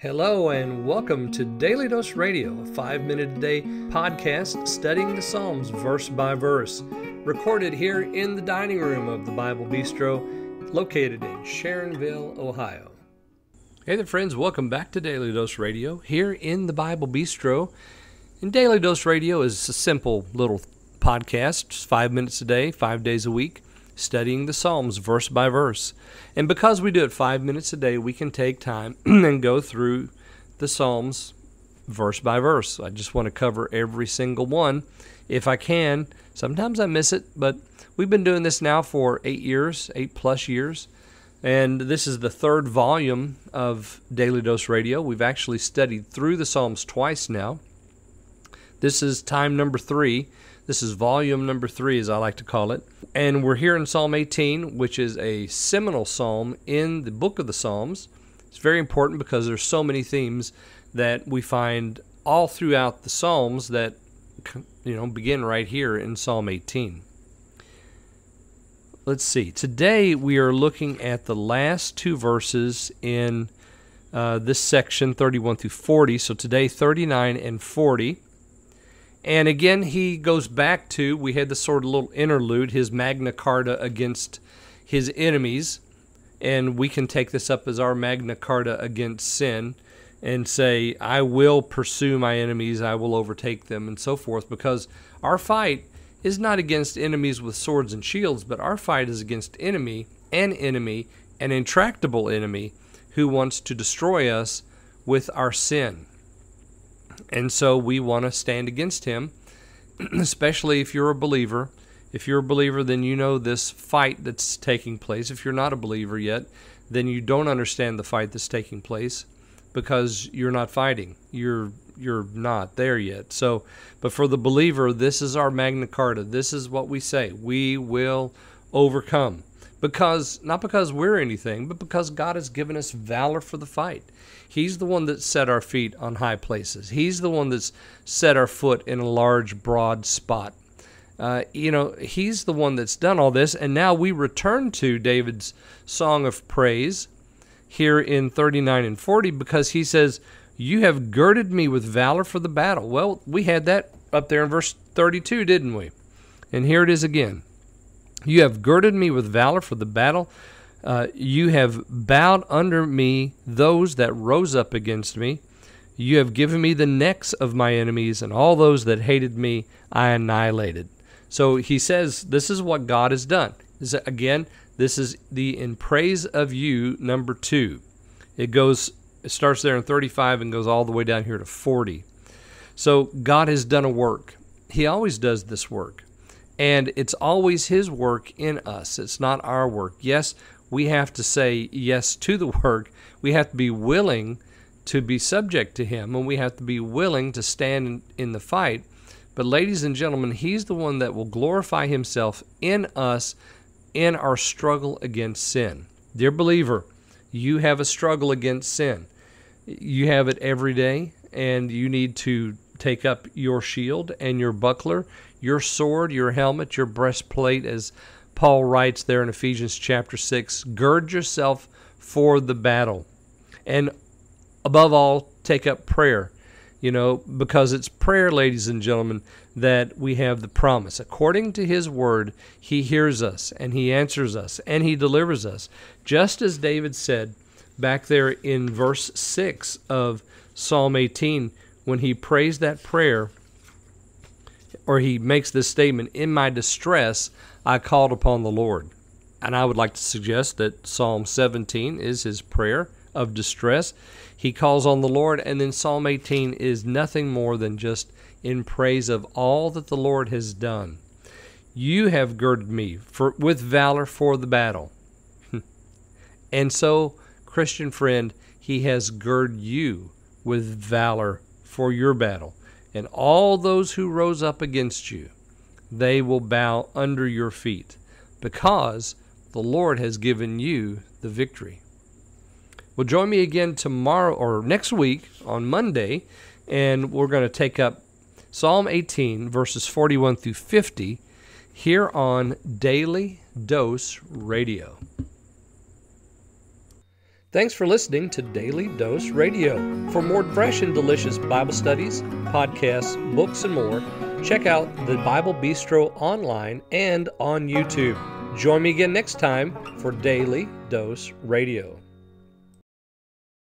Hello and welcome to Daily Dose Radio, a 5-minute a day podcast studying the Psalms verse by verse, recorded here in the dining room of the Bible Bistro, located in Sharonville, Ohio. Hey there friends, welcome back to Daily Dose Radio here in the Bible Bistro. And Daily Dose Radio is a simple little podcast, just 5 minutes a day, 5 days a week, studying the Psalms verse by verse. And because we do it 5 minutes a day, we can take time and go through the Psalms verse by verse. I just want to cover every single one if I can. Sometimes I miss it, but we've been doing this now for 8 years, 8+ years. And this is the third volume of Daily Dose Radio. We've actually studied through the Psalms twice now. This is time number 3. This is volume number 3, as I like to call it. And we're here in Psalm 18, which is a seminal psalm in the book of the Psalms. It's very important because there's so many themes that we find all throughout the Psalms that, you know, begin right here in Psalm 18. Let's see. Today we are looking at the last two verses in this section, 31 through 40. So today, 39 and 40. And again, he goes back to, we had this sort of little interlude, his Magna Carta against his enemies. And we can take this up as our Magna Carta against sin and say, I will pursue my enemies, I will overtake them, and so forth. Because our fight is not against enemies with swords and shields, but our fight is against enemy, an intractable enemy who wants to destroy us with our sin. And so we want to stand against him, especially if you're a believer. If you're a believer, then you know this fight that's taking place. If you're not a believer yet, then you don't understand the fight that's taking place because you're not fighting. You're not there yet. So, but for the believer, this is our Magna Carta. This is what we say. We will overcome. Because, not because we're anything, but because God has given us valor for the fight. He's the one that set our feet on high places. He's the one that's set our foot in a large, broad spot. He's the one that's done all this, and now we return to David's song of praise here in 39 and 40 because he says, you have girded me with valor for the battle. Well, we had that up there in verse 32, didn't we? And here it is again. You have girded me with valor for the battle. You have bowed under me those that rose up against me. You have given me the necks of my enemies, and all those that hated me I annihilated. So he says this is what God has done. Again, this is the in praise of you, number 2. It starts there in 35 and goes all the way down here to 40. So God has done a work. He always does this work. And it's always his work in us. It's not our work. Yes, we have to say yes to the work. We have to be willing to be subject to him, and we have to be willing to stand in the fight. But ladies and gentlemen, he's the one that will glorify himself in us in our struggle against sin. Dear believer, you have a struggle against sin. You have it every day, and you need to take up your shield and your buckler, your sword, your helmet, your breastplate, as Paul writes there in Ephesians chapter 6, gird yourself for the battle. And above all, take up prayer, because it's prayer, ladies and gentlemen, that we have the promise. According to his word, he hears us, and he answers us, and he delivers us. Just as David said back there in verse 6 of Psalm 18, when he prays that prayer, or he makes this statement, in my distress, I called upon the Lord. And I would like to suggest that Psalm 17 is his prayer of distress. He calls on the Lord, and then Psalm 18 is nothing more than just in praise of all that the Lord has done. You have girded me with valor for the battle. And so, Christian friend, he has girded you with valor for your battle. And all those who rose up against you, they will bow under your feet, because the Lord has given you the victory. Well, join me again tomorrow or next week on Monday, and we're going to take up Psalm 18, verses 41 through 50, here on Daily Dose Radio. Thanks for listening to Daily Dose Radio. For more fresh and delicious Bible studies, podcasts, books, and more, check out The Bible Bistro online and on YouTube. Join me again next time for Daily Dose Radio.